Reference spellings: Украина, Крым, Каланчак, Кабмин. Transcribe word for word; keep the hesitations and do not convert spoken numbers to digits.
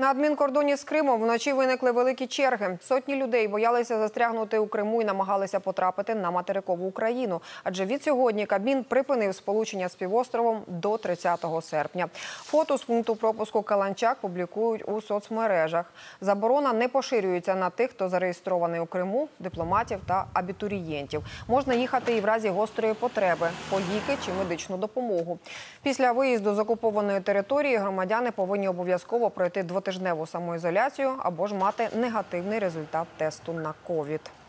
На адмінкордоні з Кримом вночі виникли великі черги. Сотні людей боялися застрягнути у Криму і намагалися потрапити на материкову Україну. Адже від сьогодні Кабмін припинив сполучення з півостровом до тридцятого серпня. Фото з пункту пропуску Каланчак публікують у соцмережах. Заборона не поширюється на тих, хто зареєстрований у Криму, дипломатів та абітурієнтів. Можна їхати і в разі гострої потреби, по ліки чи медичну допомогу. Після виїзду з окупованої території громадяни повинні обов'язково пройти двотижневу самоізоляцію або ж мати негативний результат тесту на ковід.